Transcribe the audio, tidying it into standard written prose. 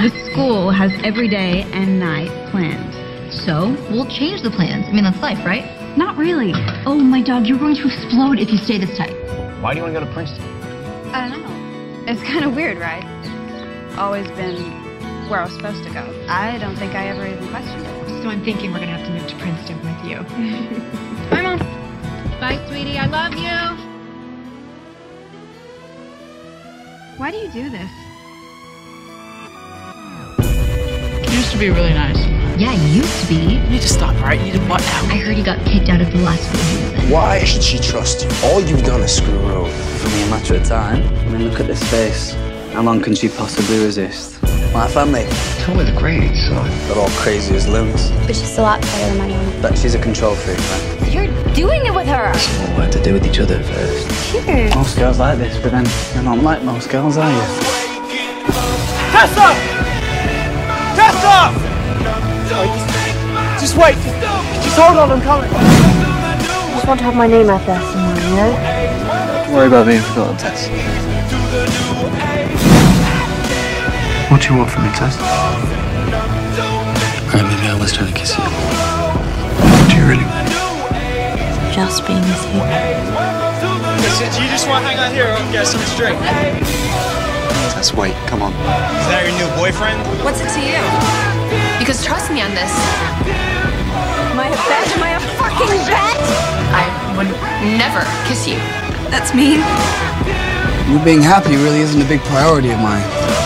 The school has every day and night plans. So we'll change the plans. I mean, that's life, right? Not really. Oh, my dog, you're going to explode if you stay this tight. Why do you want to go to Princeton? I don't know. It's kind of weird, right? Always been where I was supposed to go. I don't think I ever even questioned it. So I'm thinking we're going to have to move to Princeton with you. Bye, Mom. Bye, sweetie. I love you. Why do you do this? You used to be really nice. Yeah, you used to be. You need to stop, right? You did what now? I heard you got kicked out of the last one. Why should she trust you? All you've done is screw her over. It's only a matter of time. I mean, look at this face. How long can she possibly resist? My family. It's only the grades, son. They're all crazy as limbs. But she's a lot better than my mom. But she's a control freak, man. You're doing it with her! It's more work to do with each other first. Cheers. Most girls like this, but then you're not like most girls, are you? Tessa! Tessa! Just wait. Just hold on, I'm coming. I just want to have my name out there somewhere, you know? Don't worry about being forgotten, Tess. What do you want from me, Tess? Alright, maybe I was trying to kiss you. Do you really? Just being with you. Listen, you just want to hang out here and get something straight. Tess, wait, come on. Is that your new boyfriend? What's it to you? Because trust me on this. Am I a bet? Am I a fucking bet? I would never kiss you. That's mean. You being happy really isn't a big priority of mine.